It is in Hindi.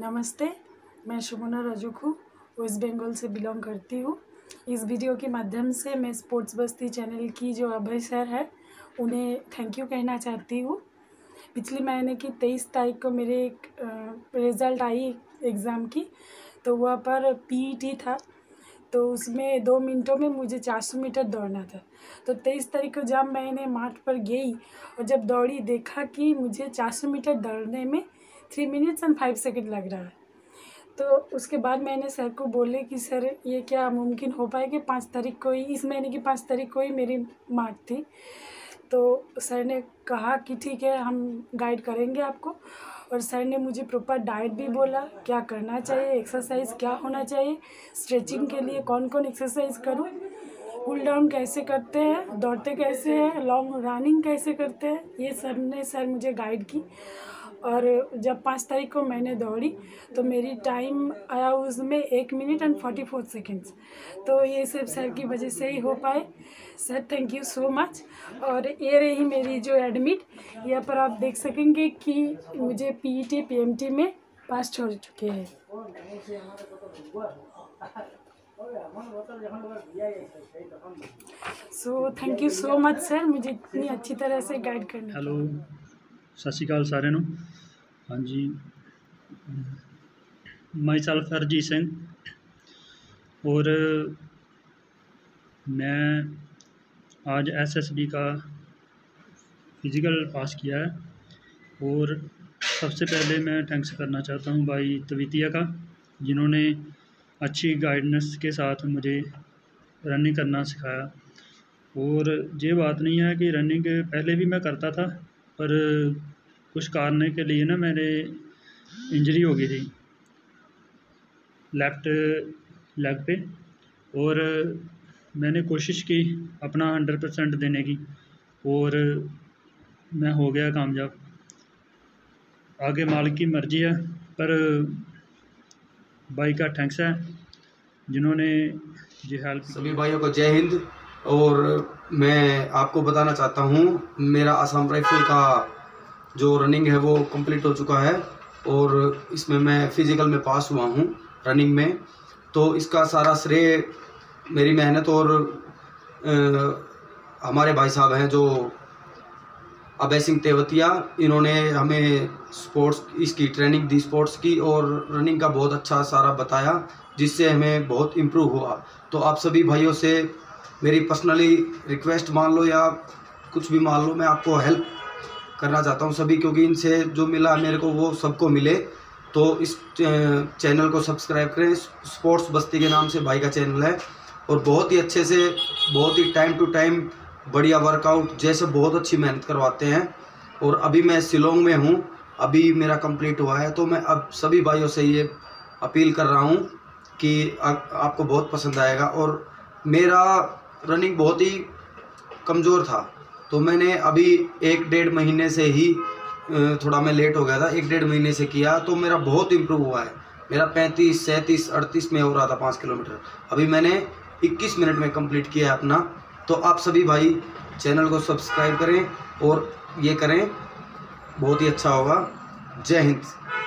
नमस्ते, मैं शुभुना रजुक हूँ, वेस्ट बंगाल से बिलोंग करती हूँ। इस वीडियो के माध्यम से मैं स्पोर्ट्स बस्ती चैनल की जो अभय सर है उन्हें थैंक यू कहना चाहती हूँ। पिछले महीने की 23 तारीख को मेरे एक रिज़ल्ट आई एग्ज़ाम की, तो वहाँ पर PET था, तो उसमें 2 मिनटों में मुझे 400 मीटर दौड़ना था। तो 23 तारीख को जब मैंने मार्च पर गई और जब दौड़ी, देखा कि मुझे 400 मीटर दौड़ने में 3 मिनट्स और 5 सेकंड लग रहा है। तो उसके बाद मैंने सर को बोले कि सर ये क्या मुमकिन हो पाए कि 5 तारीख को ही, इस महीने की 5 तारीख को ही मेरी मार्च थी। तो सर ने कहा कि ठीक है, हम गाइड करेंगे आपको। और सर ने मुझे प्रॉपर डाइट भी बोला, क्या करना चाहिए, एक्सरसाइज क्या होना चाहिए, स्ट्रेचिंग के लिए कौन कौन एक्सरसाइज करूँ, पुल डाउन कैसे करते हैं, दौड़ते कैसे हैं, लॉन्ग रनिंग कैसे करते हैं, ये सब ने सर मुझे गाइड की। और जब 5 तारीख को मैंने दौड़ी तो मेरी टाइम आया उसमें 1 मिनट और 44 सेकेंड्स। तो ये सब सर की वजह से ही हो पाए। Sir thank you so much. और ये रही मेरी जो एडमिट, यहाँ पर आप देख सकेंगे कि मुझे PET PMT में पास छोड़ चुके हैं। So thank you so much sir, मुझे इतनी अच्छी तरह से गाइड करने। हेलो, सत श्री अकाल सारे नूं। हाँ जी, माई सेल्फ हरजीत सिंह और मैं आज SSB का फिजिकल पास किया है। और सबसे पहले मैं थैंक्स करना चाहता हूँ भाई तेवतिया का, जिन्होंने अच्छी गाइडेंस के साथ मुझे रनिंग करना सिखाया। और ये बात नहीं है कि रनिंग पहले भी मैं करता था, पर कुछ कारण के लिए ना मेरे इंजरी हो गई थी लेफ्ट लेग पे। और मैंने कोशिश की अपना 100% देने की और मैं हो गया कामयाब। आगे मालिक की मर्जी है, पर भाई का थैंक्स है जिन्होंने ये हेल्प। सभी भाइयों को जय हिंद। और मैं आपको बताना चाहता हूँ, मेरा असम राइफल का जो रनिंग है वो कंप्लीट हो चुका है और इसमें मैं फिजिकल में पास हुआ हूँ रनिंग में। तो इसका सारा श्रेय मेरी मेहनत और हमारे भाई साहब हैं जो अभय सिंह तेवतिया, इन्होंने हमें स्पोर्ट्स इसकी ट्रेनिंग दी, स्पोर्ट्स की और रनिंग का बहुत अच्छा सारा बताया, जिससे हमें बहुत इम्प्रूव हुआ। तो आप सभी भाइयों से मेरी पर्सनली रिक्वेस्ट मान लो या कुछ भी मान लो, मैं आपको हेल्प करना चाहता हूं सभी, क्योंकि इनसे जो मिला मेरे को वो सबको मिले। तो इस चैनल को सब्सक्राइब करें, स्पोर्ट्स बस्ती के नाम से भाई का चैनल है। और बहुत ही अच्छे से, बहुत ही टाइम टू टाइम बढ़िया वर्कआउट जैसे बहुत अच्छी मेहनत करवाते हैं। और अभी मैं शिलोंग में हूँ, अभी मेरा कंप्लीट हुआ है। तो मैं अब सभी भाइयों से ये अपील कर रहा हूँ कि आपको बहुत पसंद आएगा। और मेरा रनिंग बहुत ही कमज़ोर था, तो मैंने अभी 1-1.5 महीने से ही, थोड़ा मैं लेट हो गया था, 1-1.5 महीने से किया, तो मेरा बहुत इम्प्रूव हुआ है। मेरा 35, 37, 38 में हो रहा था 5 किलोमीटर, अभी मैंने 21 मिनट में कंप्लीट किया है अपना। तो आप सभी भाई चैनल को सब्सक्राइब करें और ये करें, बहुत ही अच्छा होगा। जय हिंद।